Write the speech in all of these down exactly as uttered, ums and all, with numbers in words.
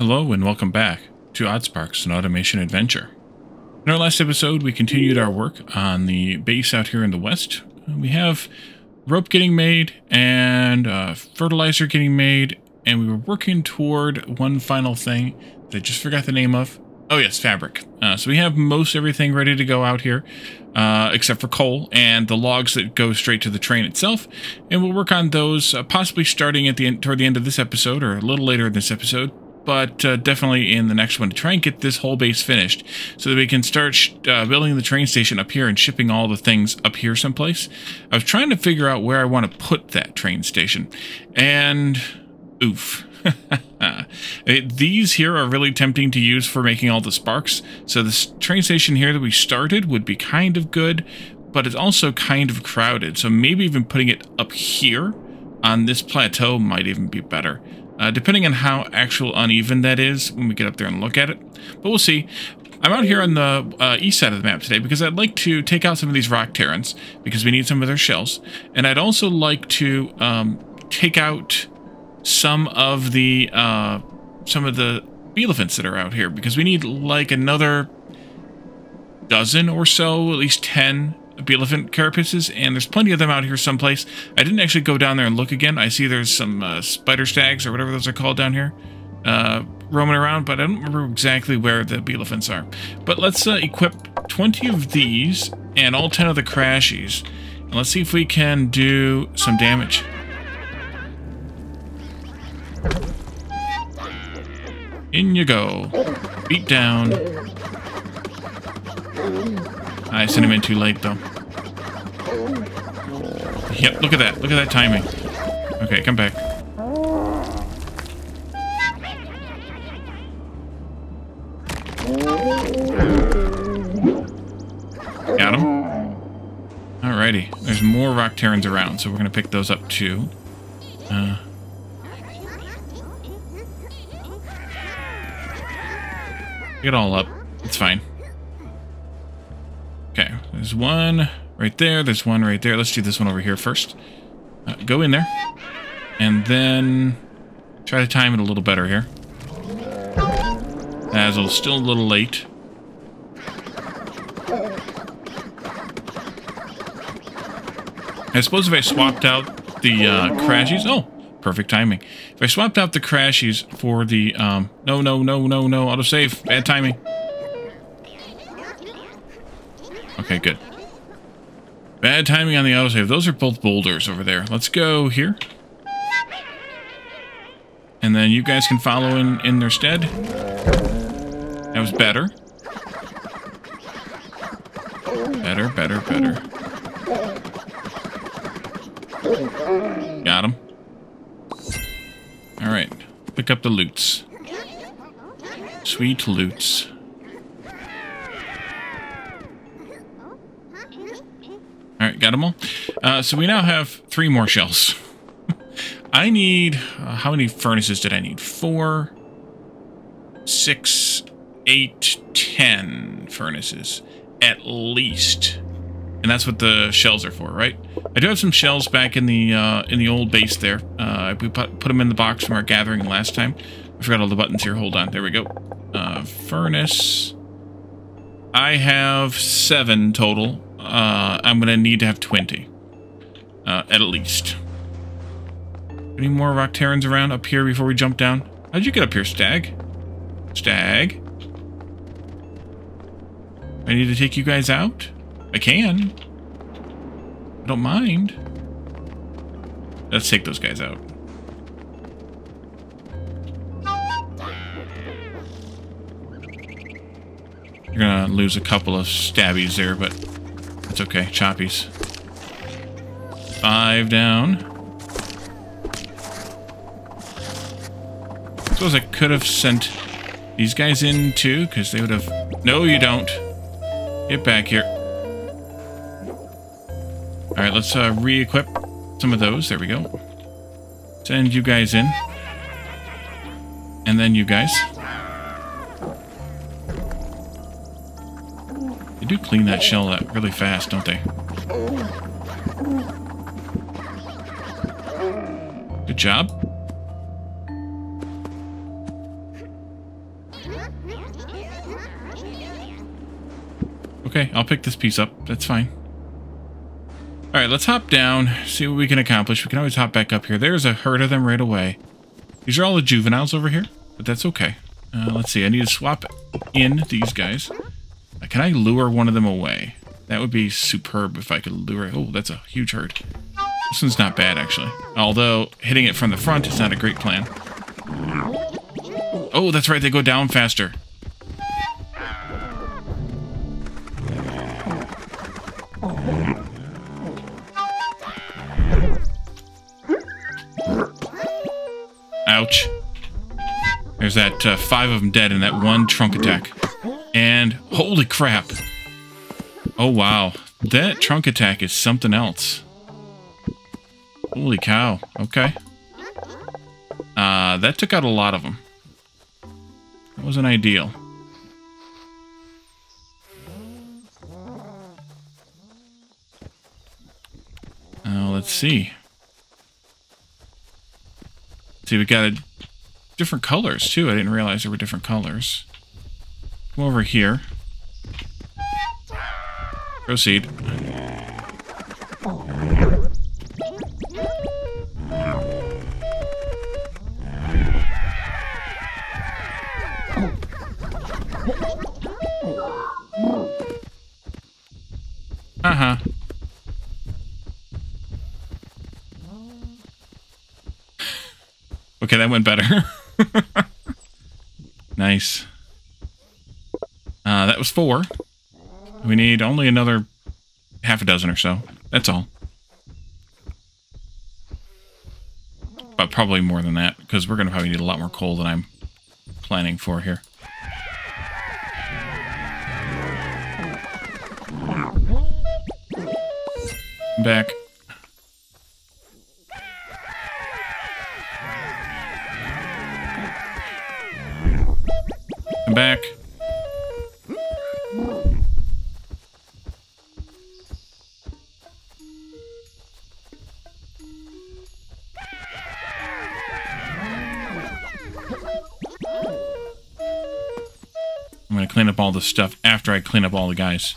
Hello and welcome back to Oddsparks, an automation adventure. In our last episode, we continued our work on the base out here in the west. We have rope getting made and uh, fertilizer getting made, and we were working toward one final thing that I just forgot the name of. Oh yes, fabric. Uh, so we have most everything ready to go out here, uh, except for coal and the logs that go straight to the train itself. And we'll work on those, uh, possibly starting at the end, toward the end of this episode or a little later in this episode. But uh, definitely in the next one to try and get this whole base finished so that we can start sh uh, building the train station up here and shipping all the things up here someplace. I was trying to figure out where I want to put that train station. And oof. it, these here are really tempting to use for making all the sparks. So this train station here that we started would be kind of good, but it's also kind of crowded. So maybe even putting it up here on this plateau might even be better. Uh, depending on how actual uneven that is when we get up there and look at it. But we'll see. I'm out here on the uh, east side of the map today because I'd like to take out some of these Rock Terrans because we need some of their shells. And I'd also like to um, take out some of the uh, some of the Bee Elephants that are out here because we need like another dozen or so, at least ten Bee Elephant carapaces, and there's plenty of them out here someplace. I didn't actually go down there and look again. I see there's some uh, spider stags or whatever those are called down here uh, roaming around, but I don't remember exactly where the Bee Elephants are. But let's uh, equip twenty of these and all ten of the crashies, and let's see if we can do some damage. In you go. Beat down. I sent him in too late, though. Yep, look at that. Look at that timing. Okay, come back. Got him. Alrighty. There's more Rock Terrans around, so we're going to pick those up, too. Uh... Get all up. It's fine. Okay, there's one right there, there's one right there. Let's do this one over here first. Uh, go in there, and then try to time it a little better here. That's still a little late. I suppose if I swapped out the uh, crashies... Oh, perfect timing. If I swapped out the crashies for the... Um, no, no, no, no, no, autosave. Bad timing. Okay, good. Bad timing on the autosave. Those are both boulders over there. Let's go here. And then you guys can follow in, in their stead. That was better. Better, better, better. Got him. Alright. Pick up the loots. Sweet loots. Alright, got them all. Uh, so we now have three more shells. I need... Uh, how many furnaces did I need? Four, six, eight, ten furnaces. At least. And that's what the shells are for, right? I do have some shells back in the uh, in the old base there. Uh, we put, put them in the box from our gathering last time. I forgot all the buttons here. Hold on. There we go. Uh, furnace. I have seven total. Uh, I'm going to need to have twenty. Uh, at least. Any more Rock Terrans around up here before we jump down? How'd you get up here, Stag? Stag? I need to take you guys out? I can. I don't mind. Let's take those guys out. You're going to lose a couple of stabbies there, but... It's okay, choppies. Five down. I suppose I could have sent these guys in too, because they would have... No, you don't. Get back here. Alright, let's uh, re-equip some of those. There we go. Send you guys in. And then you guys. They do clean that shell up really fast, don't they? Good job. Okay, I'll pick this piece up. That's fine. All right, let's hop down, see what we can accomplish. We can always hop back up here. There's a herd of them right away. These are all the juveniles over here, but that's okay. Uh, let's see. I need to swap in these guys. Uh, can I lure one of them away? That would be superb if I could lure... Oh, that's a huge herd. This one's not bad, actually. Although, hitting it from the front is not a great plan. Oh, that's right. They go down faster. Ouch. There's that uh, five of them dead in that one trunk attack. And holy crap. Oh, wow. That trunk attack is something else. Holy cow. Okay. Uh, that took out a lot of them. That wasn't ideal. Uh, let's see. See, we got a, different colors, too. I didn't realize there were different colors. Come over here. Proceed. Uh-huh. Okay, that went better. Nice. Uh, that was four. We need only another half a dozen or so. That's all. But probably more than that, because we're going to probably need a lot more coal than I'm planning for here. I'm back. Back. I'm going to clean up all this stuff after I clean up all the guys.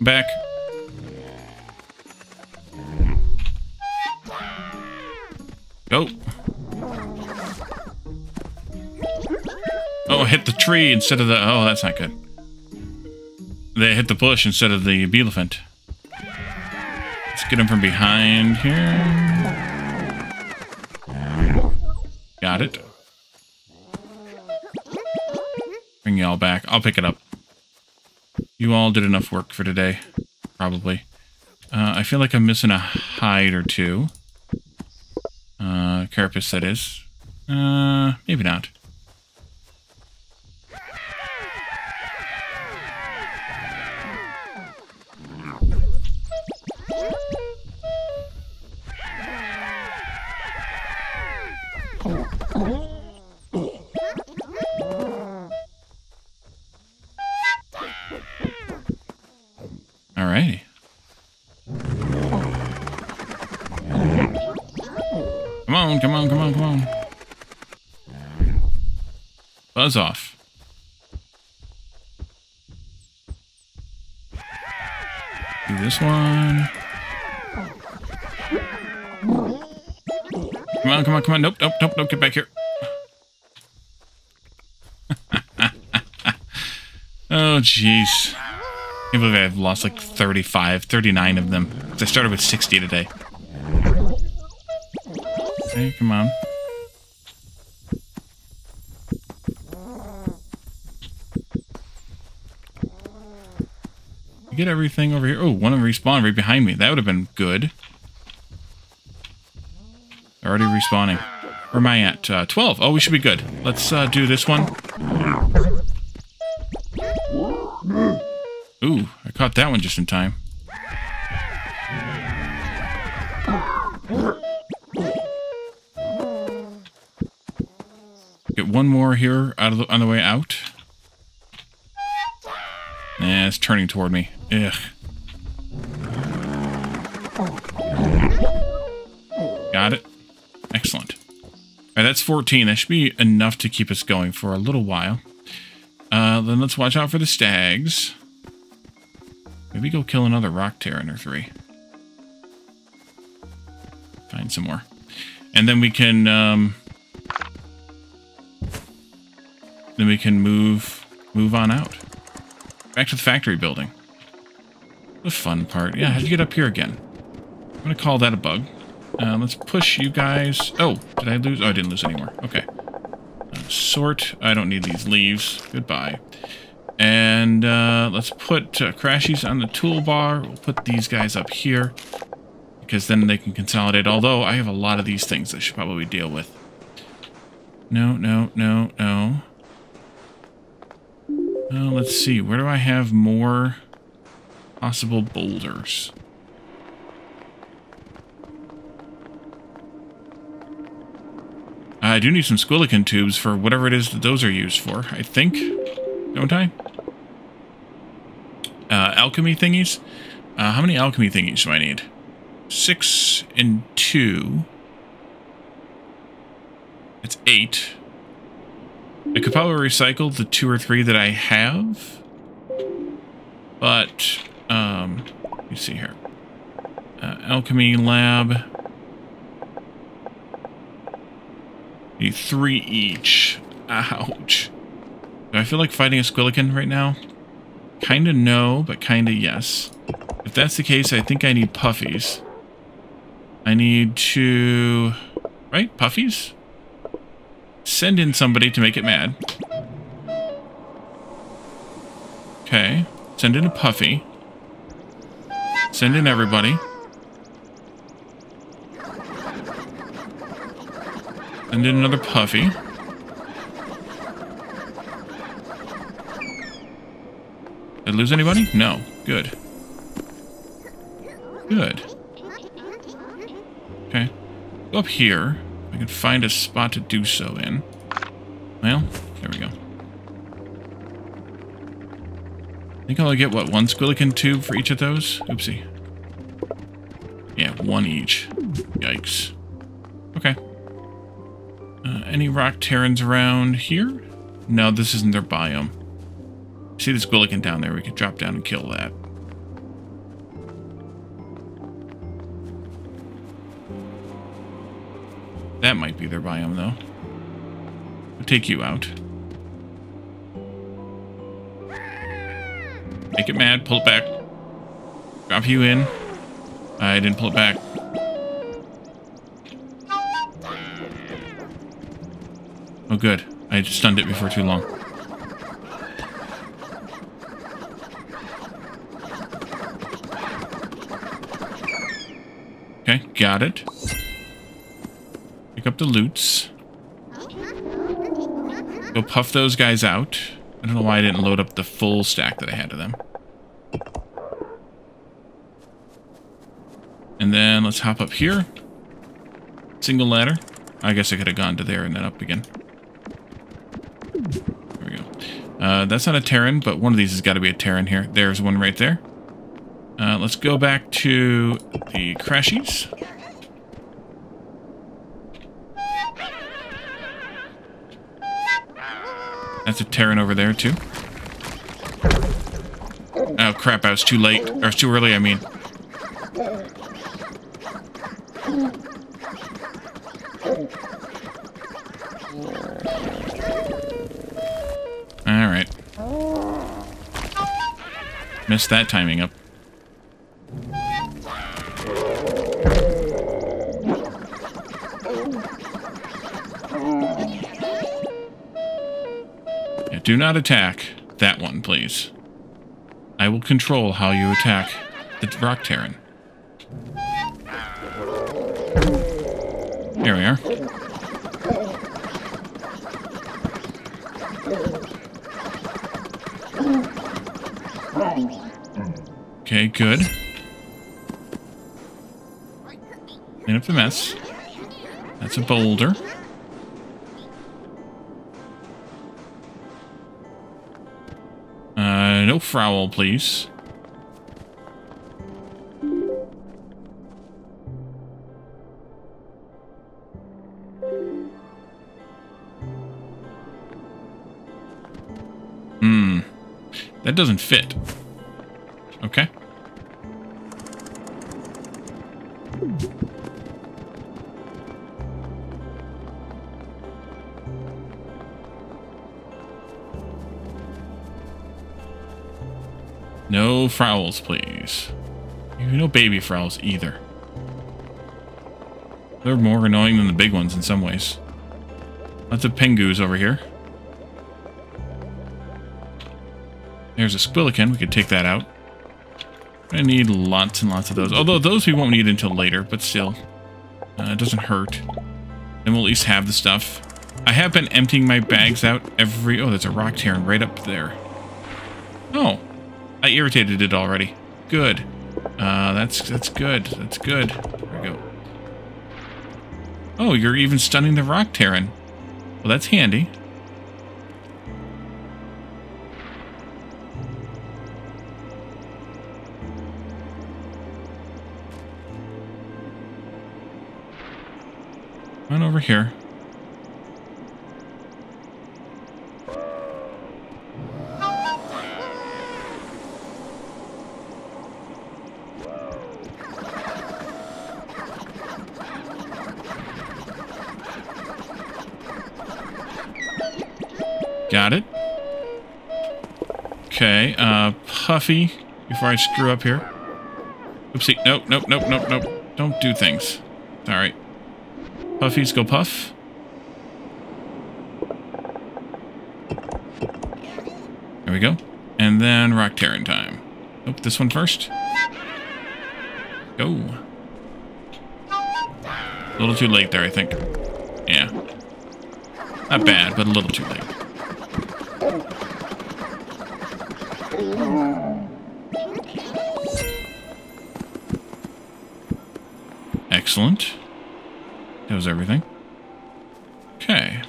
Back. Go. Oh, hit the tree instead of the... Oh, that's not good. They hit the bush instead of the bee elephant. Let's get him from behind here. Got it. Bring y'all back. I'll pick it up. You all did enough work for today, probably. Uh, I feel like I'm missing a hide or two. Uh, carapace, that is. Uh, maybe not. Alrighty. Come on, come on, come on, come on. Buzz off. Do this one. Come on, come on, come on. Nope, nope, nope, nope. Get back here. Oh, jeez. I can't believe I've lost like thirty-five, thirty-nine of them. I started with sixty today. Okay, come on. You get everything over here. Oh, one of them respawned right behind me. That would have been good. Already respawning. Where am I at? Uh, twelve. Oh, we should be good. Let's uh, do this one. Ooh, I caught that one just in time. Get one more here out of the, on the way out. Nah, it's turning toward me. Ugh. Got it. Excellent. All right, that's fourteen. That should be enough to keep us going for a little while. Uh, then let's watch out for the stags. Maybe go kill another Rock Terran or three. Find some more. And then we can... Um, then we can move, move on out. Back to the factory building. The fun part. Yeah, how'd you get up here again? I'm going to call that a bug. Uh, let's push you guys. Oh, did I lose? Oh, I didn't lose anymore. Okay. Uh, sort. I don't need these leaves. Goodbye. And uh, let's put uh, crashies on the toolbar. We'll put these guys up here, because then they can consolidate. Although, I have a lot of these things I should probably deal with. No, no, no, no. Uh, let's see. Where do I have more possible boulders? I do need some Squilliken tubes for whatever it is that those are used for, I think. Don't I? Uh, alchemy thingies? Uh, how many alchemy thingies do I need? Six and two. That's eight. I could probably recycle the two or three that I have. But, um, let me see here. Uh, alchemy lab... Need three each. Ouch. Do I feel like fighting a Squilliken right now? Kinda no, but kinda yes. If that's the case, I think I need puffies. I need to... Right? Puffies? Send in somebody to make it mad. Okay. Send in a puffy. Send in everybody. Send in another puffy. Did I lose anybody? No. Good. Good. Okay. Go up here. I can find a spot to do so in. Well, there we go. I think I'll only get, what, one Squilliken tube for each of those? Oopsie. Yeah, one each. Yikes. Okay. Uh, any Rock Terrans around here? No, this isn't their biome. See the Squilliken down there? We could drop down and kill that. That might be their biome, though. I'll take you out. Make it mad. Pull it back. Drop you in. I didn't pull it back. Oh, good. I just stunned it before too long. Okay, got it. Pick up the loots. Go puff those guys out. I don't know why I didn't load up the full stack that I had of them. And then let's hop up here. Single ladder. I guess I could have gone to there and then up again. There we go. Uh, that's not a Terran, but one of these has got to be a Terran here. There's one right there. Uh, let's go back to the crashies. That's a Terran over there, too. Oh, crap. I was too late. Or too early, I mean. Alright. Missed that timing up. Yeah, do not attack that one, please. I will control how you attack the Rock Terran. Here we are. Okay, good. Clean up the mess. That's a boulder. Uh, Uh, no frowl, please. Hmm. That doesn't fit. Okay. No frowls, please. No baby frowls either. They're more annoying than the big ones in some ways. Lots of pengoos over here. There's a squilliken. We could take that out. I need lots and lots of those. Although those we won't need until later, but still. Uh, it doesn't hurt. Then we'll at least have the stuff. I have been emptying my bags out every... Oh, there's a rock terran right up there. Oh. I irritated it already. Good. Uh, that's that's good. That's good. There we go. Oh, you're even stunning the rock terran. Well, that's handy. Come on over here. Got it. Okay, uh, Puffy, before I screw up here. Oopsie, nope, nope, nope, nope, nope. Don't do things. Alright. Puffies, go puff. There we go. And then Rock Terran time. Nope, this one first. Go. A little too late there, I think. Yeah. Not bad, but a little too late. Excellent. That was everything. Okay.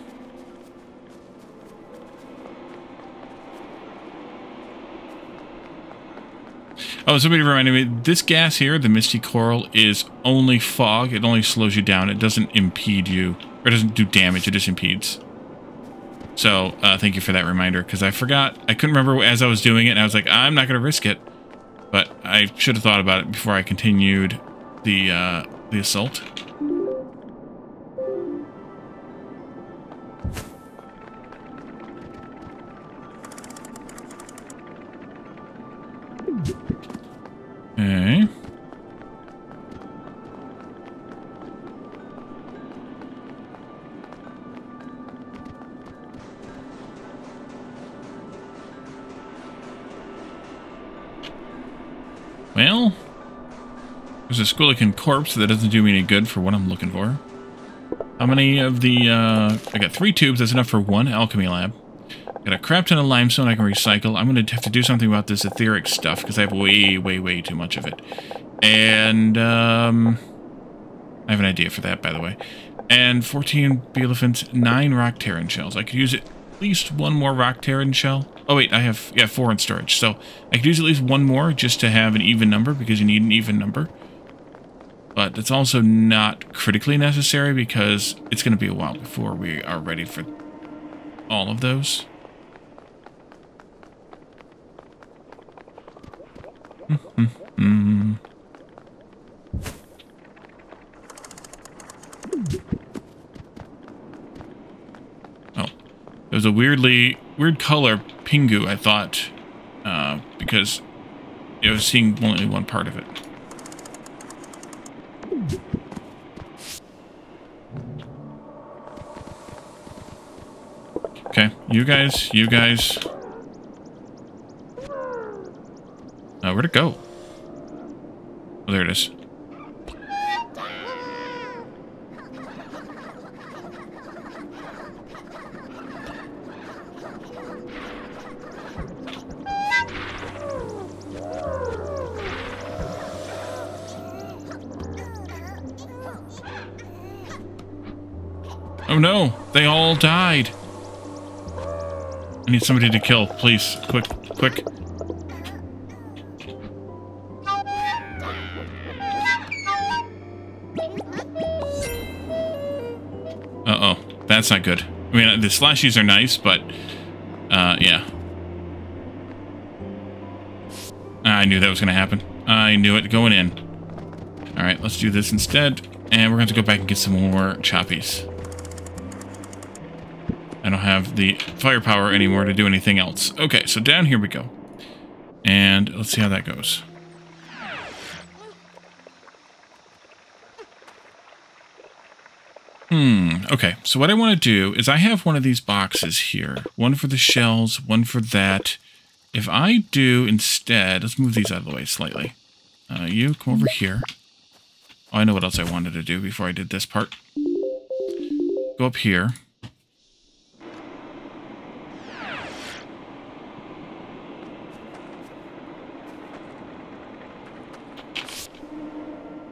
Oh, somebody reminded me, this gas here, the misty coral, is only fog. It only slows you down. It doesn't impede you, or it doesn't do damage. It just impedes. So, uh, thank you for that reminder, because I forgot. I couldn't remember as I was doing it, and I was like, I'm not going to risk it. But I should have thought about it before I continued the, uh, the assault. Okay. Well, there's a squilliken corpse that doesn't do me any good for what I'm looking for. How many of the, uh, I got three tubes, that's enough for one alchemy lab. Got a crap ton of limestone I can recycle. I'm going to have to do something about this etheric stuff, because I have way, way, way too much of it. And, um, I have an idea for that, by the way. And fourteen bee elephants, nine rock terran shells. I could use it at least one more rock terran shell. Oh wait, I have, yeah, four in storage, so I could use at least one more just to have an even number, because you need an even number. But it's also not critically necessary, because it's going to be a while before we are ready for all of those. Mm-hmm. Oh, there's a weirdly... weird color pingu, I thought, uh, because I was seeing only one part of it. Okay, you guys, you guys. Uh, where'd it go? Oh, there it is. Oh no, they all died. I need somebody to kill, please. Quick, quick. that's not good. I mean, the slashies are nice, but uh, yeah. I knew that was going to happen. I knew it going in. All right, let's do this instead. And we're going to go back and get some more choppies. I don't have the firepower anymore to do anything else. Okay, so down here we go. And let's see how that goes. Hmm, okay. So what I want to do is I have one of these boxes here. One for the shells, one for that. If I do instead... Let's move these out of the way slightly. Uh, you, come over here. Oh, I know what else I wanted to do before I did this part. Go up here.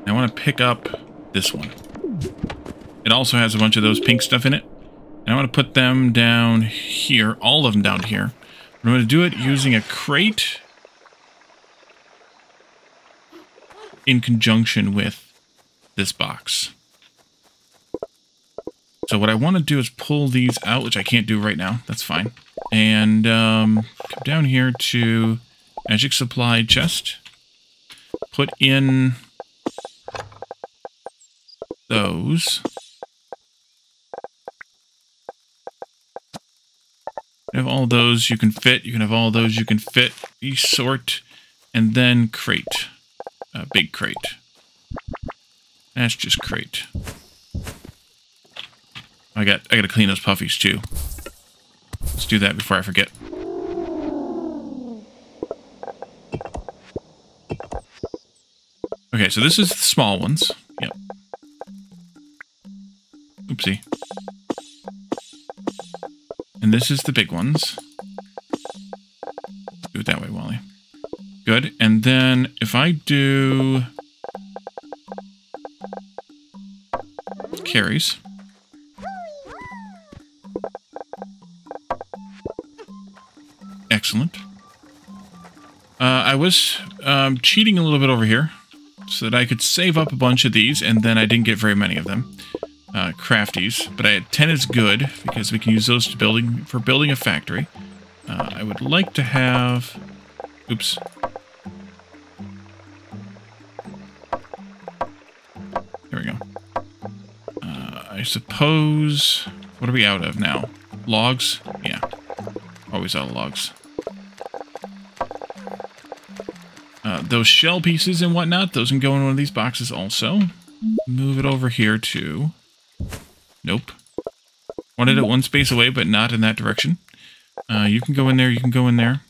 I want to pick up this one. It also has a bunch of those pink stuff in it. And I want to put them down here, all of them down here. But I'm going to do it using a crate in conjunction with this box. So what I want to do is pull these out, which I can't do right now. That's fine. And um, come down here to magic supply chest. Put in... those. You have all those you can fit. You can have all those you can fit. You sort. And then crate. Uh, big crate. That's just crate. I got I got to clean those puffies too. Let's do that before I forget. Okay, so this is the small ones. Yep. Oopsie. And this is the big ones. Do it that way, Wally. Good. And then if I do carries. Excellent. Uh, I was um, cheating a little bit over here so that I could save up a bunch of these, and then I didn't get very many of them. Uh, crafties, but I had ten is good because we can use those to building for building a factory. Uh, I would like to have... Oops. There we go. Uh, I suppose... What are we out of now? Logs? Yeah. Always out of logs. Uh, those shell pieces and whatnot, those can go in one of these boxes also. Move it over here to... Nope. Wanted it one space away, but not in that direction. Uh, you can go in there, you can go in there.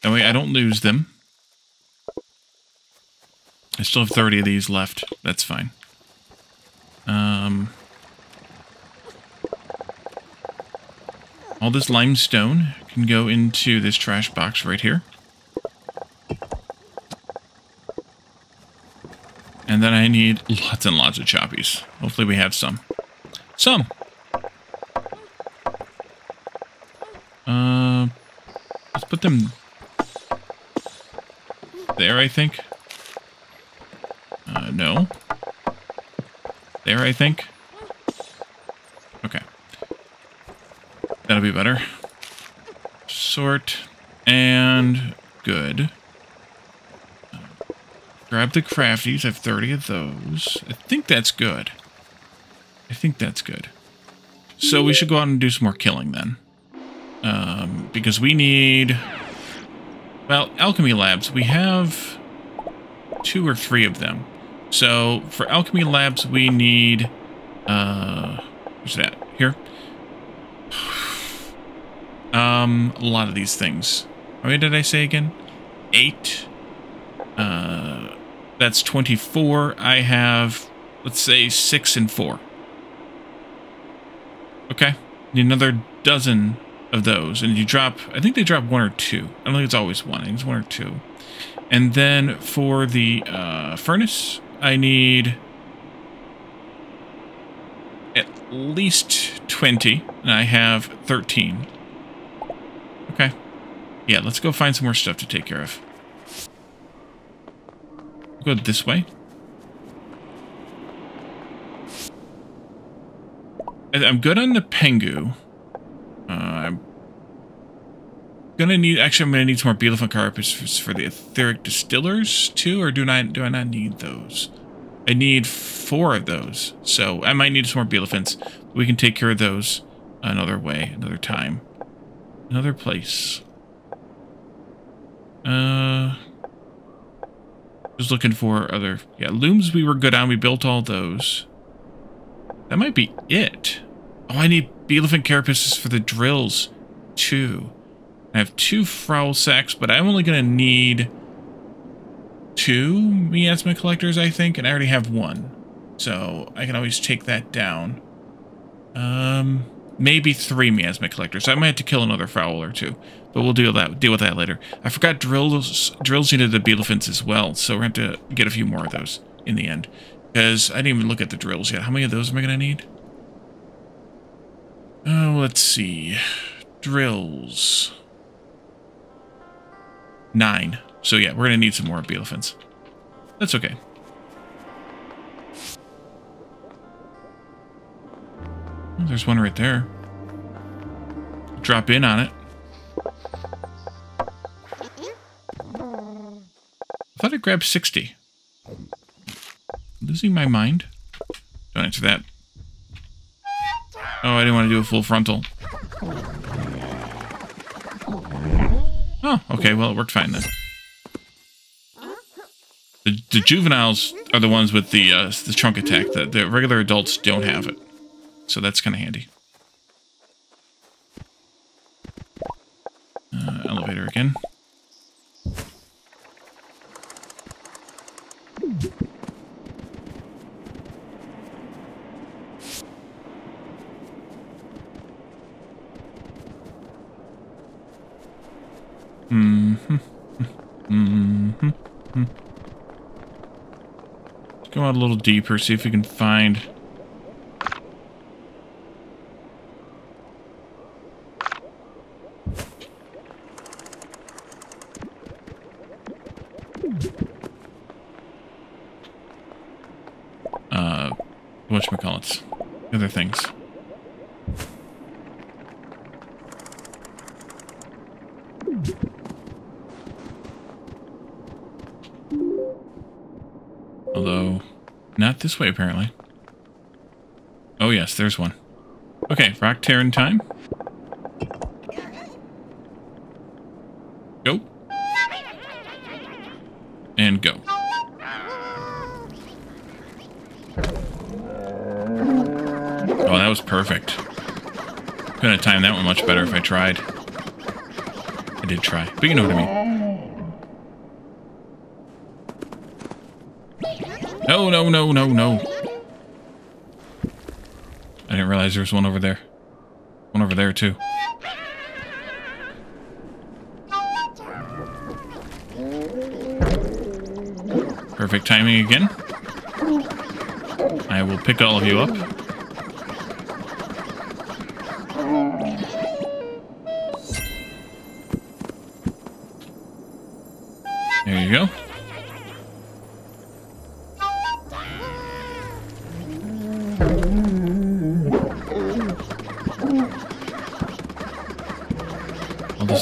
That way I don't lose them. I still have thirty of these left. That's fine. Um, all this limestone can go into this trash box right here. And then I need lots and lots of choppies. Hopefully we have some. Some! Uh, let's put them there, I think. Uh, no. There, I think. Okay. That'll be better. Sort. And good. Grab the crafties. I have thirty of those. I think that's good. I think that's good. So we should go out and do some more killing then. Um, because we need... Well, alchemy labs. We have two or three of them. So for alchemy labs, we need... Uh, where's that? Here? um, a lot of these things. How many did I say again? Eight. Uh... That's twenty-four. I have, let's say, six and four. Okay. Need another dozen of those. And you drop, I think they drop one or two. I don't think it's always one. I think it's one or two. And then for the uh, furnace, I need at least twenty. And I have thirteen. Okay. Yeah, let's go find some more stuff to take care of. Go this way. I'm good on the Pengu. Uh, I'm gonna need. Actually, I'm gonna need some more Bealefin carpets for the etheric distillers too. Or do I do I not need those? I need four of those, so I might need some more Bealefins. We can take care of those another way, another time, another place. Uh, just looking for other. Yeah, looms we were good on. We built all those. That might be it. Oh, I need bealefin carapaces for the drills, too. I have two frowl sacks, but I'm only going to need two miasma collectors, I think, and I already have one. So I can always take that down. Um, maybe three miasma collectors. I might have to kill another fowl or two, but we'll deal that deal with that later. I forgot drills. Drills needed the bealefins as well, so we're going to have to get a few more of those in the end. Because I didn't even look at the drills yet. How many of those am I going to need? Oh, let's see. Drills. Nine. So yeah, we're going to need some more bealefins. That's okay. Oh, there's one right there. Drop in on it. I thought I grabbed sixty. Losing my mind. Don't answer that. Oh, I didn't want to do a full frontal. Oh, okay. Well, it worked fine then. The, the juveniles are the ones with the uh, the trunk attack. The, the regular adults don't have it, so that's kind of handy. Uh, elevator again. Mm-hmm. Mm-hmm. Mm-hmm. Let's go out a little deeper, see if we can find... Uh, whatchamacallits. Other things. Not this way, apparently. Oh, yes, there's one. Okay, Rock Terran time. Go. And go. Oh, that was perfect. Couldn't have timed that one much better if I tried. I did try, but you know what I mean. No, no, no, no, no. I didn't realize there was one over there. One over there, too. Perfect timing again. I will pick all of you up. There you go.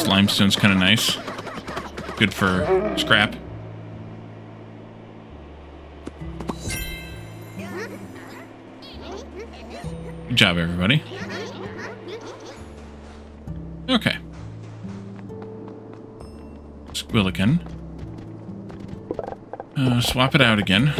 Limestone's kind of nice. Good for scrap. Good job, everybody. Okay. Squilliken. Uh, swap it out again.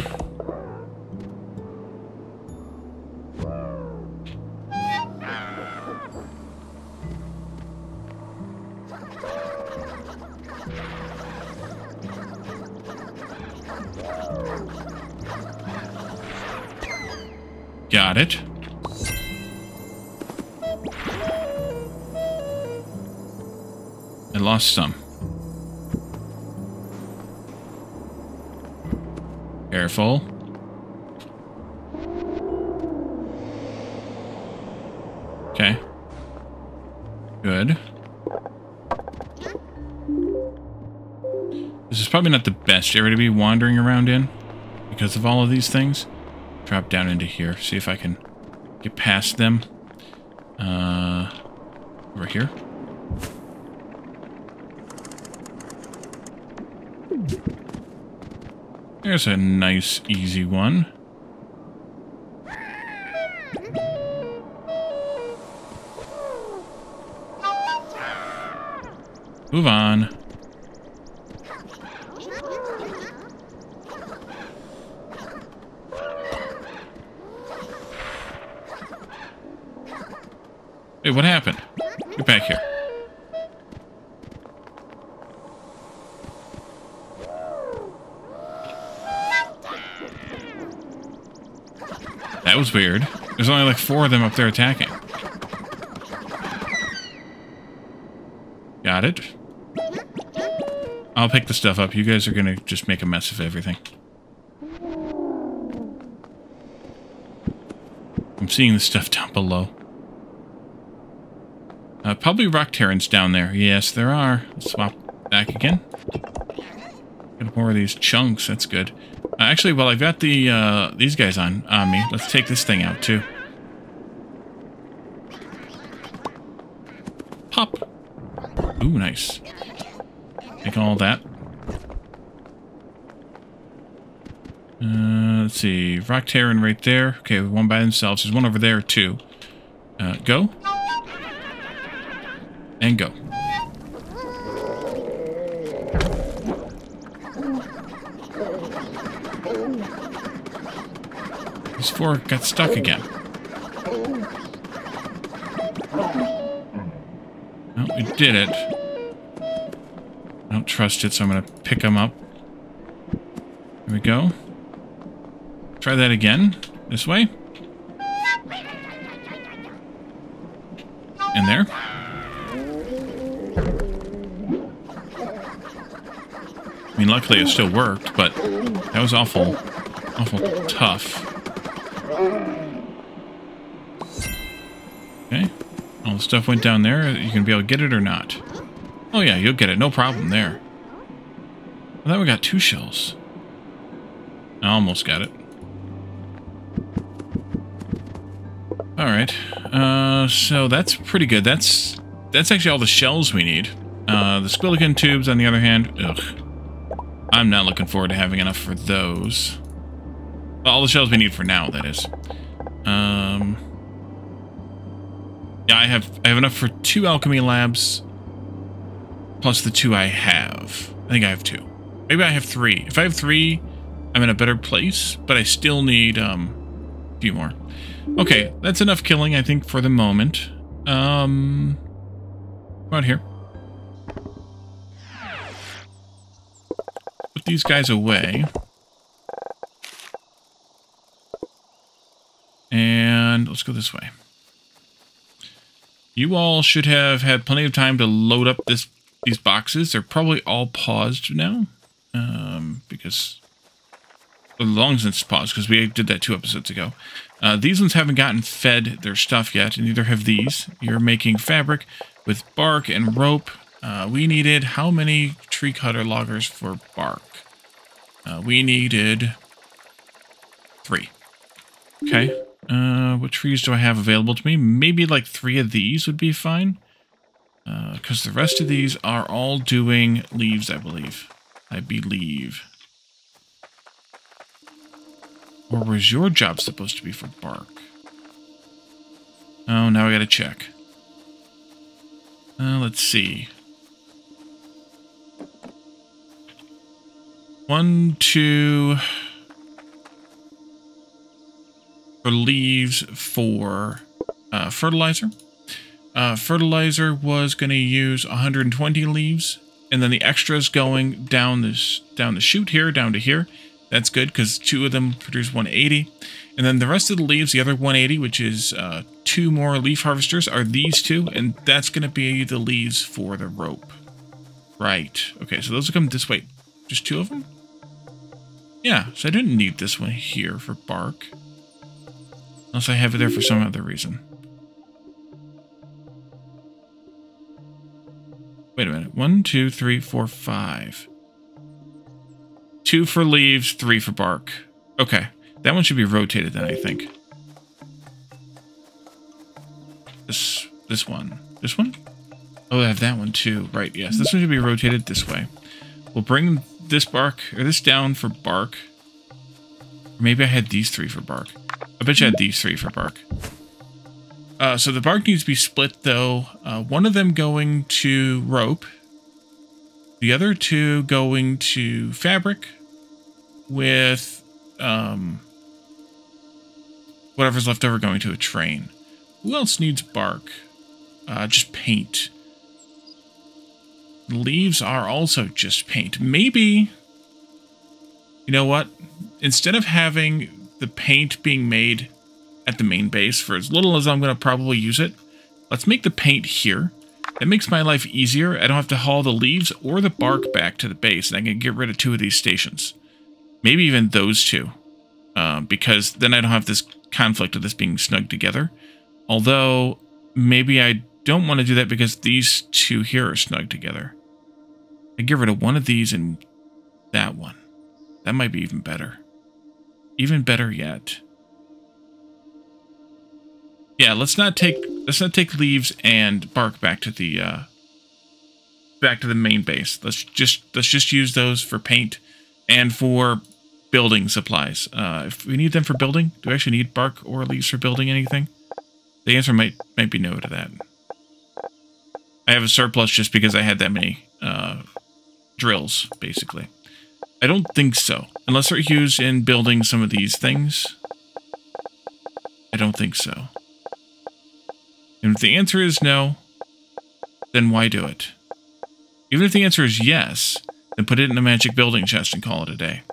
Got it. I lost some. Careful. Okay. Good. This is probably not the best area to be wandering around in because of all of these things. Drop down into here, see if I can get past them. Uh, over here. There's a nice, easy one. Move on. Hey, what happened? Get back here. That was weird. There's only like four of them up there attacking. Got it. I'll pick the stuff up. You guys are gonna just make a mess of everything. I'm seeing the stuff down below. Uh, probably Rock Terrans down there. Yes, there are. Let's swap back again. Got more of these chunks. That's good. Uh, actually, well, I've got the uh, these guys on on me. Let's take this thing out too. Pop. Ooh, nice. Take all that. Uh, let's see. Rock Terran right there. Okay, one by themselves. There's one over there too. Uh, go. And go. These four got stuck again. Oh, we did it. I don't trust it, so I'm going to pick them up. There we go. Try that again. This way. And there. I mean, luckily it still worked, but that was awful, awful tough. Okay, all the stuff went down there. You can be able to get it or not. Oh yeah, you'll get it. No problem there. Well, then we got two shells. I almost got it. All right. Uh, so that's pretty good. That's that's actually all the shells we need. Uh, the Squilliken tubes, on the other hand, ugh. I'm not looking forward to having enough for those. All the shells we need for now, that is. Um, yeah, I have I have enough for two alchemy labs, plus the two I have. I think I have two. Maybe I have three. If I have three, I'm in a better place, but I still need um, a few more. Okay, that's enough killing, I think, for the moment. Um, right here. Put these guys away. And let's go this way. You all should have had plenty of time to load up this these boxes. They're probably all paused now. Um, because... Well, long since paused, because we did that two episodes ago. Uh, these ones haven't gotten fed their stuff yet, and neither have these. You're making fabric with bark and rope. Uh, we needed how many tree cutter loggers for bark? Uh, we needed three. Okay. Uh, what trees do I have available to me? Maybe like three of these would be fine. Because uh, the rest of these are all doing leaves, I believe. I believe. Or was your job supposed to be for bark? Oh, now I gotta check. Uh, let's see. One, two... For leaves for uh, fertilizer. Uh, fertilizer was going to use one hundred twenty leaves. And then the extras going down, this, down the chute here, down to here. That's good because two of them produce one eighty. And then the rest of the leaves, the other one eighty, which is... Uh, two more leaf harvesters are these two, and that's going to be the leaves for the rope. Right. Okay, so those will come this way. Just two of them? Yeah, so I didn't need this one here for bark. Unless I have it there for some other reason. Wait a minute. One, two, three, four, five. Two for leaves, three for bark. Okay, that one should be rotated then, I think. This this one. This one? Oh, I have that one too. Right, yes. This one should be rotated this way. We'll bring this bark, or this down for bark. Maybe I had these three for bark. I bet you I had these three for bark. Uh, so the bark needs to be split, though. Uh, one of them going to rope. The other two going to fabric with um, whatever's left over going to a train. Who else needs bark? Uh, just paint. Leaves are also just paint. Maybe, you know what? Instead of having the paint being made at the main base for as little as I'm going to probably use it, let's make the paint here. That makes my life easier. I don't have to haul the leaves or the bark back to the base, and I can get rid of two of these stations. Maybe even those two, uh, because then I don't have this conflict of this being snugged together. Although, maybe I don't want to do that because these two here are snugged together. I get rid of one of these and that one. That might be even better. Even better yet. Yeah, let's not take... Let's not take leaves and bark back to the uh, back to the main base. Let's just let's just use those for paint and for building supplies. Uh, if we need them for building, do we actually need bark or leaves for building anything? The answer might might be no to that. I have a surplus just because I had that many uh, drills, basically. I don't think so, unless they're used in building some of these things. I don't think so. And if the answer is no, then why do it? Even if the answer is yes, then put it in a magic building chest and call it a day.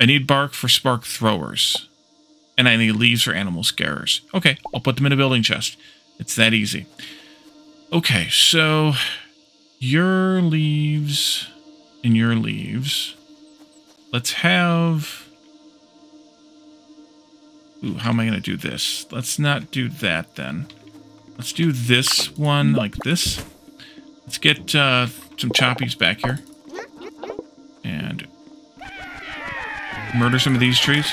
I need bark for spark throwers. And I need leaves for animal scarers. Okay, I'll put them in a building chest. It's that easy. Okay, so your leaves and your leaves. Let's have... Ooh, how am I going to do this? Let's not do that then. Let's do this one like this. Let's get uh, some choppies back here. And murder some of these trees.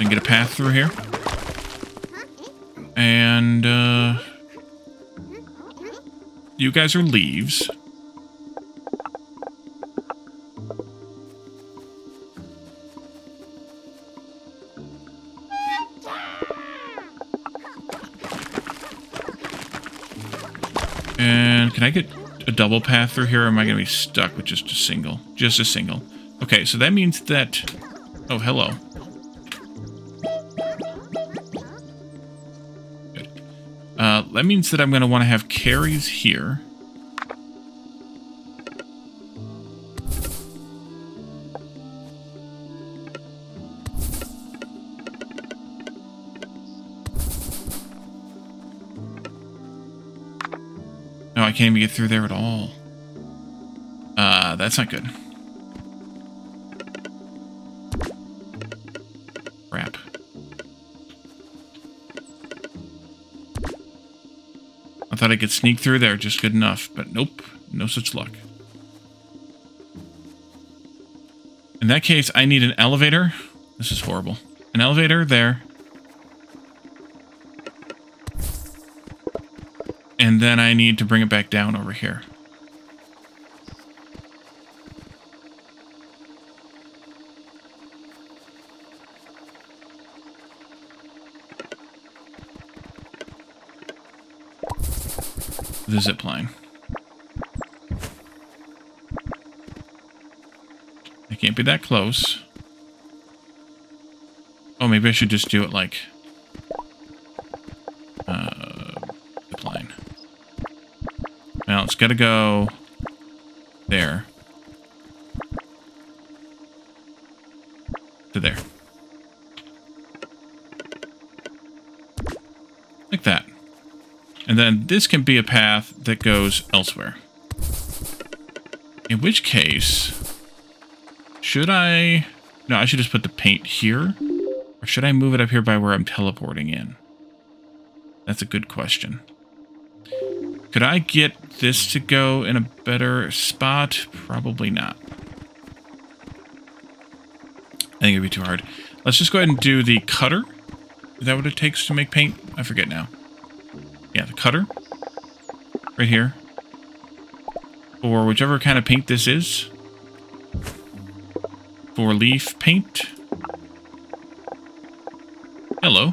And get a path through here. And uh, you guys are leaves. Can I get a double path through here, or am I going to be stuck with just a single? Just a single. Okay, so that means that... Oh, hello. Good. Uh, that means that I'm going to want to have carries here. I can't even get through there at all. Uh, that's not good. Crap. I thought I could sneak through there just good enough, but nope. No such luck. In that case, I need an elevator. This is horrible. An elevator there. And then I need to bring it back down over here. The zip line. I can't be that close. Oh, maybe I should just do it like... Now it's gotta go there. To there. Like that. And then this can be a path that goes elsewhere. In which case, should I... No, I should just put the paint here. Or should I move it up here by where I'm teleporting in? That's a good question. Could I get this to go in a better spot? Probably not. think it'd be too hard. Let's just go ahead and do the cutter. Is that what it takes to make paint? I forget now. Yeah, the cutter. Right here. For whichever kind of paint this is. For leaf paint. Hello.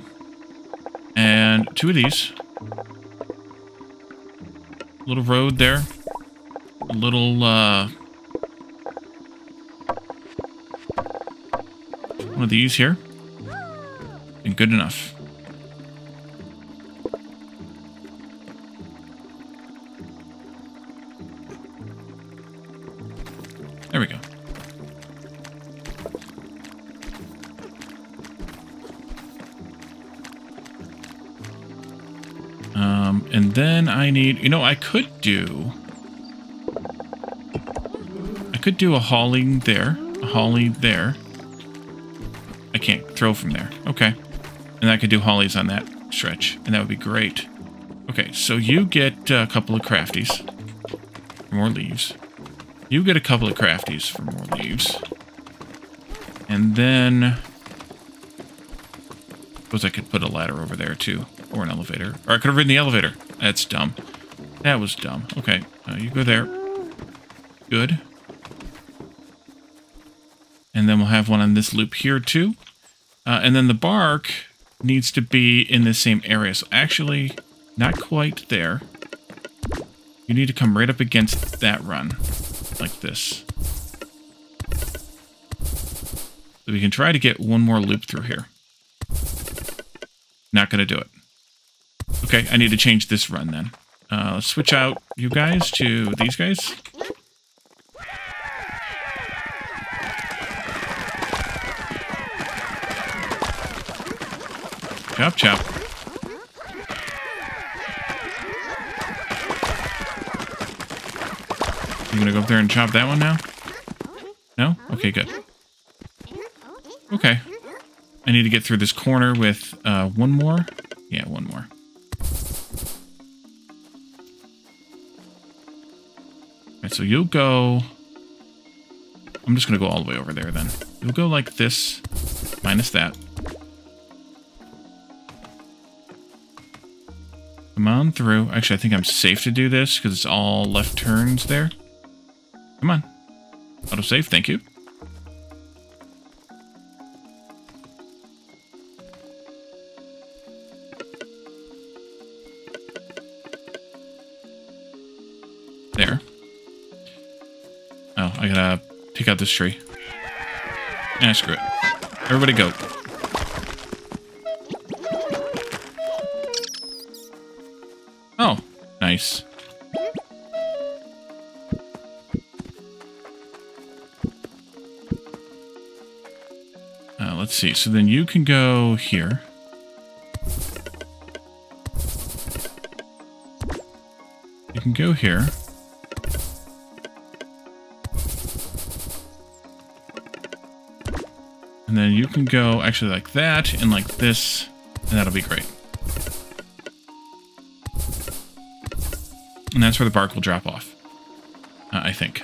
And two of these. Little road there. A little, uh... one of these here. And good enough. There we go. Um, and then I need... You know, I could do... I could do a hauling there. A holly there. I can't throw from there. Okay. And I could do hollies on that stretch. And that would be great. Okay, so you get a couple of crafties. More leaves. You get a couple of crafties for more leaves. And then... I suppose I could put a ladder over there, too. Or an elevator. Or I could have ridden the elevator. That's dumb. That was dumb. Okay. Uh, you go there. Good. And then we'll have one on this loop here, too. Uh, and then the bark needs to be in the same area. So actually, not quite there. You need to come right up against that run. Like this. So we can try to get one more loop through here. Not going to do it. Okay, I need to change this run then. Uh, let's switch out you guys to these guys. Chop, chop. You gonna go up there and chop that one now? No? Okay, good. Okay. I need to get through this corner with uh, one more. Yeah, one more. Alright, so you'll go... I'm just going to go all the way over there, then. You'll go like this, minus that. Come on through. Actually, I think I'm safe to do this, because it's all left turns there. Come on. Autosave, thank you. I gotta pick out this tree. Nah, screw it. Everybody go. Oh, nice. Uh, let's see. So then you can go here. You can go here. And then you can go actually like that and like this, and that'll be great. And that's where the bark will drop off, uh, I think.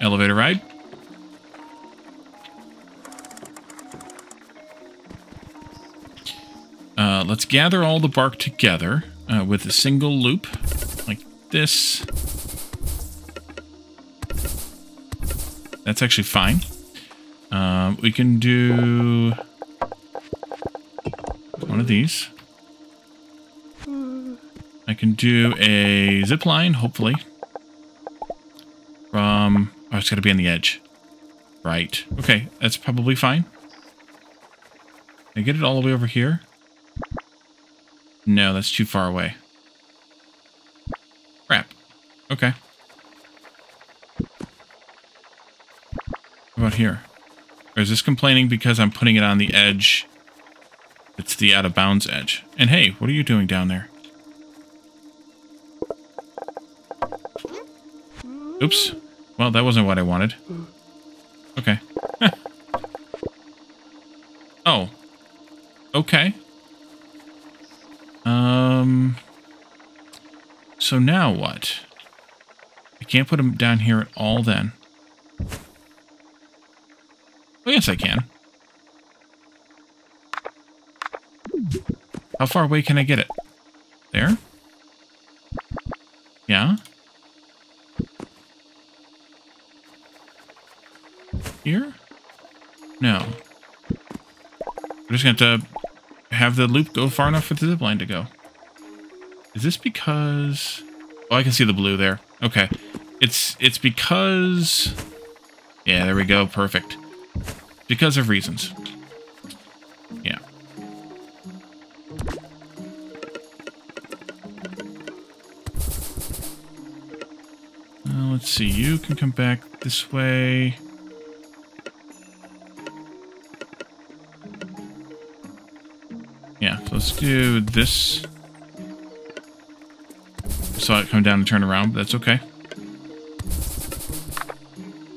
Elevator ride. Uh, let's gather all the bark together uh, with a single loop like this. That's actually fine. Um, we can do one of these. I can do a zip line, hopefully. From, oh, it's got to be on the edge. Right. Okay, that's probably fine. Can I get it all the way over here? No, that's too far away. Crap. Okay. What about here? Or is this complaining because I'm putting it on the edge? It's the out-of-bounds edge. And hey, what are you doing down there? Oops. Well, that wasn't what I wanted. Okay. Oh. Okay. Um. So now what? I can't put them down here at all then. Oh, yes, I can. How far away can I get it? There? Yeah? Here? No. We're just going to have to have the loop go far enough for the zip line to go. Is this because... Oh, I can see the blue there. Okay. It's it's because... Yeah, there we go. Perfect. Because of reasons. Yeah. Uh, let's see. You can come back this way. Yeah, so let's do this. Saw it come down and turn around, but that's okay.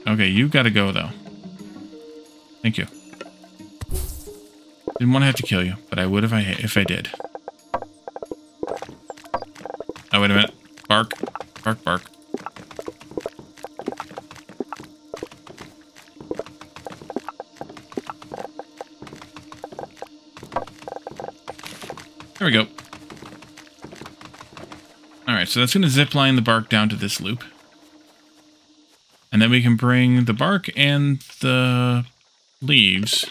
Okay, you gotta go, though. Thank you. Didn't want to have to kill you, but I would if I if I did. Oh, wait a minute. Bark. Bark, bark. There we go. Alright, so that's going to zipline the bark down to this loop. And then we can bring the bark and the leaves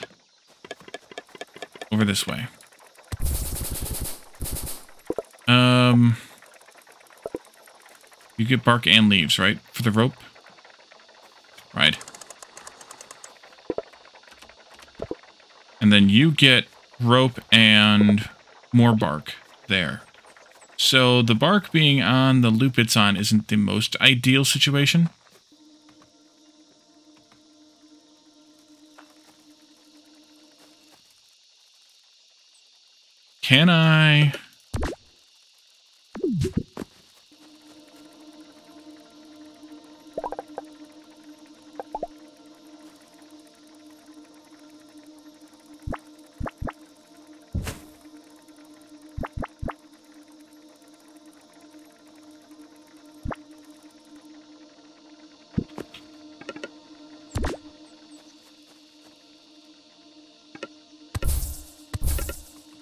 over this way. Um, you get bark and leaves, right? For the rope? Right. And then you get rope and more bark there. So the bark being on the loop it's on isn't the most ideal situation. Can I?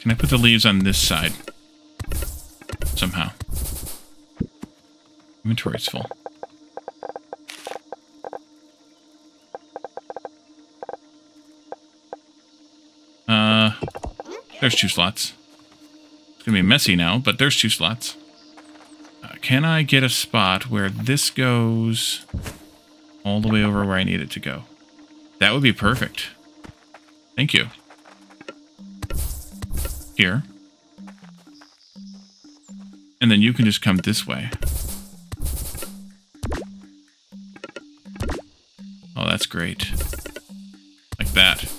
Can I put the leaves on this side? Somehow. Inventory's full. Uh, there's two slots. It's gonna be messy now, but there's two slots. Uh, can I get a spot where this goes all the way over where I need it to go? That would be perfect. Thank you. Here. And then you can just come this way. Oh, that's great. Like that.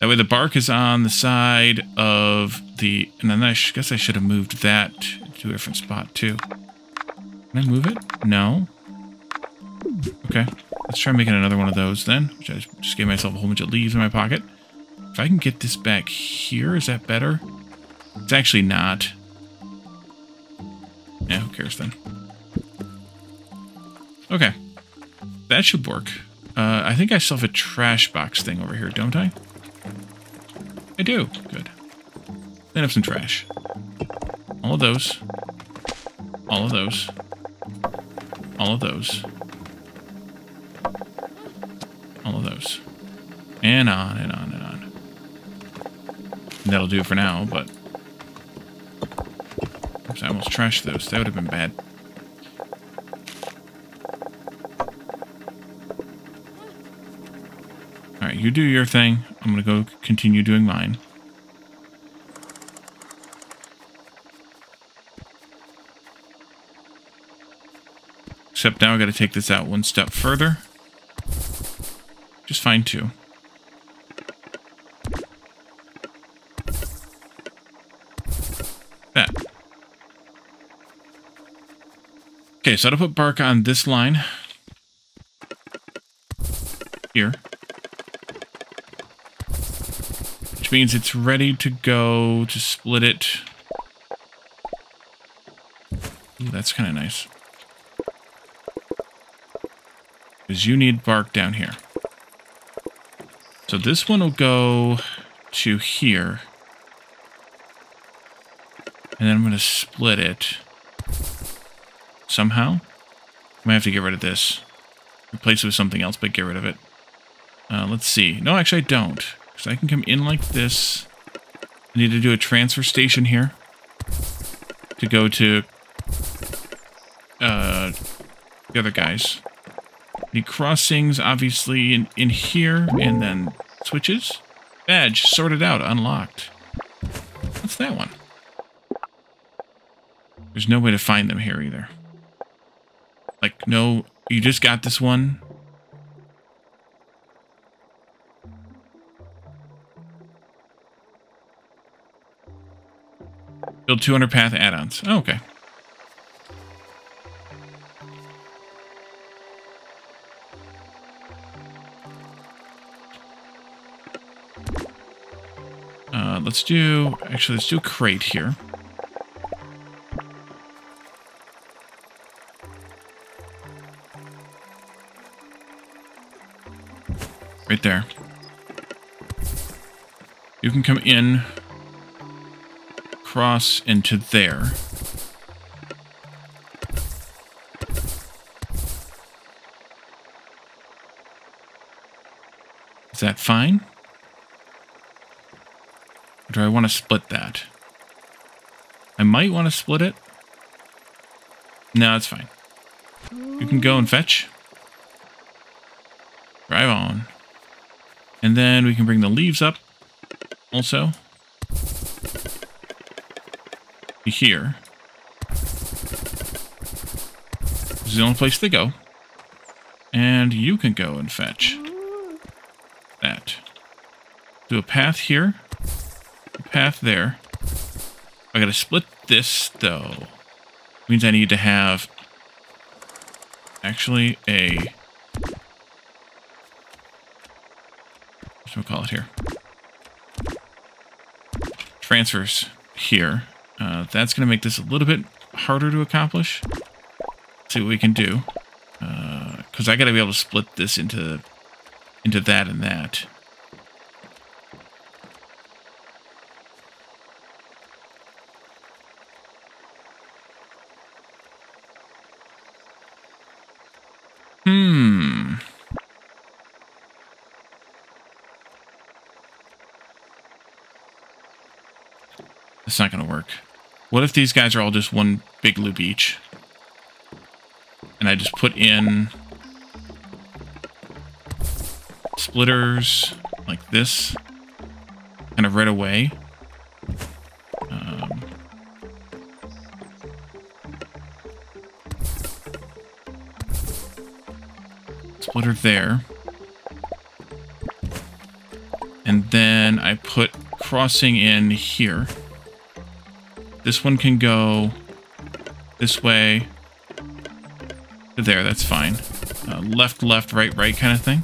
That way the bark is on the side of the... And then I sh guess I should have moved that to a different spot, too. Can I move it? No. Okay. Let's try making another one of those, then. Which I just gave myself a whole bunch of leaves in my pocket. If I can get this back here, is that better? It's actually not. Yeah, who cares then? Okay. That should work. Uh, I think I still have a trash box thing over here, don't I? I do. Good. Clean up some trash. All of those. All of those. All of those. All of those. And on and on and on. That'll do for now, but... Oops, I almost trashed those. That would have been bad. Alright, you do your thing. I'm gonna go continue doing mine. Except now I gotta take this out one step further. Just fine, too. Okay, so I'll put bark on this line. Here. Which means it's ready to go to split it. Ooh, that's kind of nice. Because you need bark down here. So this one will go to here. And then I'm going to split it. Somehow. I might have to get rid of this. Replace it with something else, but get rid of it. Uh, let's see. No, actually I don't. Because I can come in like this. I need to do a transfer station here. To go to... Uh... the other guys. The crossings, obviously, in, in here. And then switches. Badge, sorted out, unlocked. What's that one? There's no way to find them here either. Like, no... You just got this one? Build two hundred path add-ons. Oh, okay. Uh, let's do... Actually, let's do a crate here. Right there. You can come in, cross into there. Is that fine? Or do I want to split that? I might want to split it. No, it's fine. You can go and fetch. Drive on. And then we can bring the leaves up also to here. This is the only place they go. And you can go and fetch that. Do a path here, a path there. I gotta split this though. Means I need to have actually a We'll call it here. Transfers here. Uh, that's going to make this a little bit harder to accomplish. Let's see what we can do. Because uh, I got to be able to split this into into that and that. It's not going to work. What if these guys are all just one big loop each? And I just put in splitters like this, kind of right away. Um, splitter there. And then I put crossing in here. This one can go this way to there. That's fine. Uh, left, left, right, right kind of thing.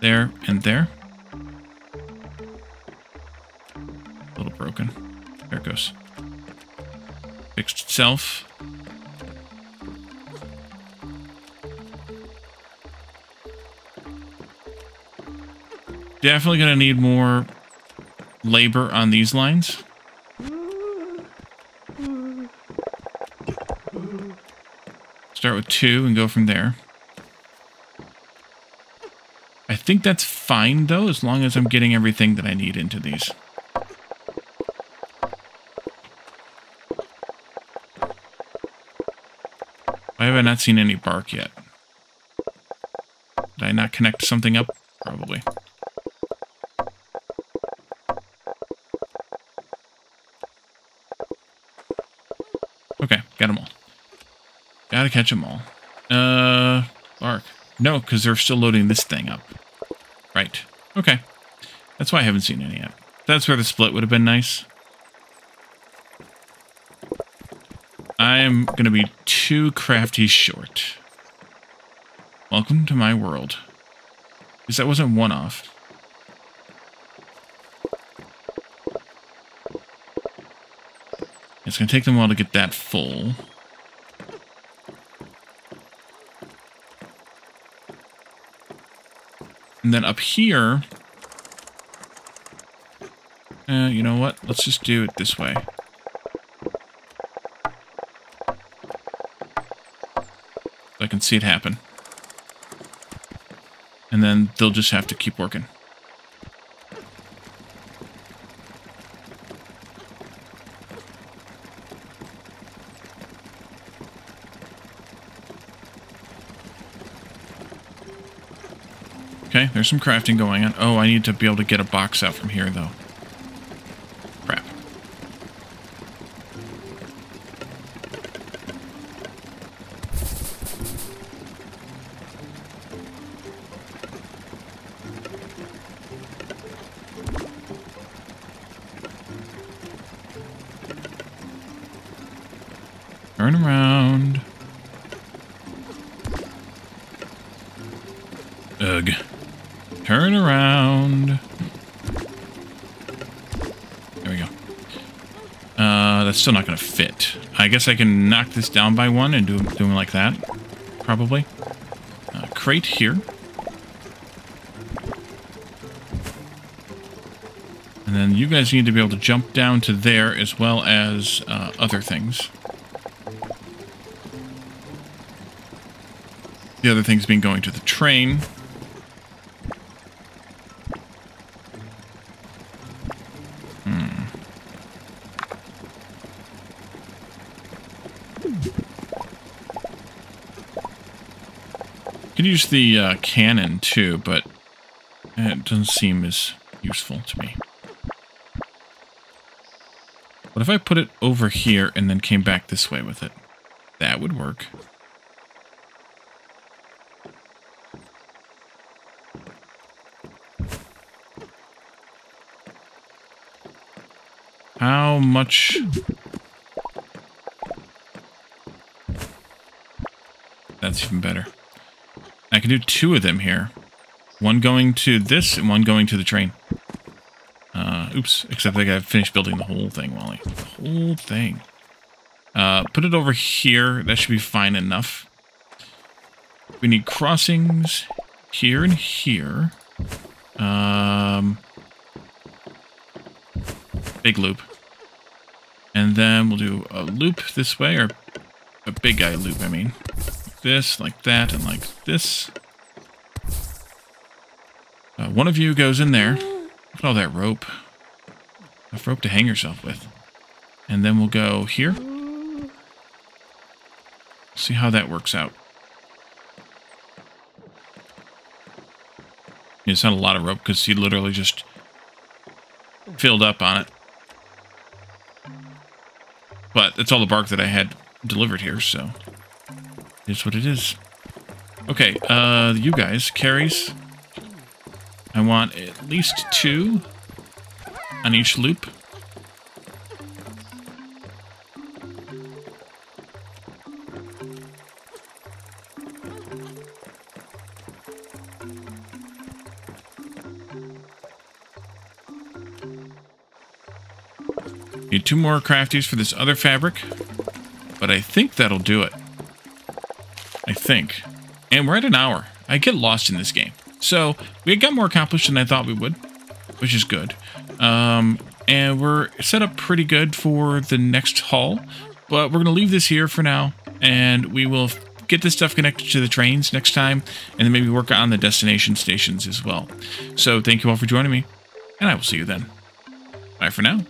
There and there. A little broken. There it goes. Fixed itself. Definitely going to need more labor on these lines. Start with two and go from there. I think that's fine, though, as long as I'm getting everything that I need into these. Why have I not seen any bark yet? Did I not connect something up? Probably. Okay, got them all. Gotta catch them all. Uh, bark. No, because they're still loading this thing up. Right. Okay. That's why I haven't seen any yet. That's where the split would have been nice. I'm gonna be too crafty short. Welcome to my world. Because that wasn't one-off. It's gonna take them a while to get that full. And then up here, uh, you know what? Let's just do it this way. I can see it happen. And then they'll just have to keep working. Okay, there's some crafting going on. Oh, I need to be able to get a box out from here, though. Crap. Turn around. Ugh. Turn around. There we go. Uh, that's still not going to fit. I guess I can knock this down by one and do, do it like that. Probably. Uh, crate here. And then you guys need to be able to jump down to there as well as uh, other things. The other thing's been going to the train. Use the uh, cannon too, but it doesn't seem as useful to me. What if I put it over here and then came back this way with it? That would work. How much? That's even better. I can do two of them here. One going to this and one going to the train. Uh, oops, except I gotta finish building the whole thing, Wally. The whole thing. Uh, put it over here. That should be fine enough. We need crossings here and here. Um, big loop. And then we'll do a loop this way, or a big guy loop, I mean. This, like that, and like this. Uh, one of you goes in there. Look at all that rope. Enough rope to hang yourself with. And then we'll go here. See how that works out. It's not a lot of rope because he literally just filled up on it. But that's all the bark that I had delivered here, so... It's what it is. Okay, uh, you guys, carries. I want at least two on each loop. Need two more crafties for this other fabric, but I think that'll do it. I think. And we're at an hour. I get lost in this game. So we got more accomplished than I thought we would, which is good. Um, and we're set up pretty good for the next haul, but we're going to leave this here for now, and we will get this stuff connected to the trains next time, and then maybe work on the destination stations as well. So thank you all for joining me, and I will see you then. Bye for now.